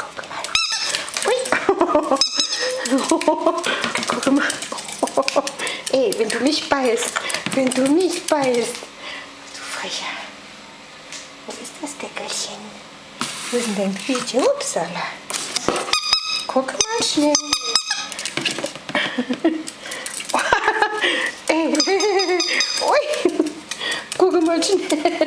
Guck mal. Ui. Guck mal. Ey, wenn du mich beißt. Wenn du mich beißt. Du Frecher. Wo ist das Deckelchen? Wo ist denn dein Quietsch? Upsala. Guck mal schnell. Ey. Ui. Guck mal schnell.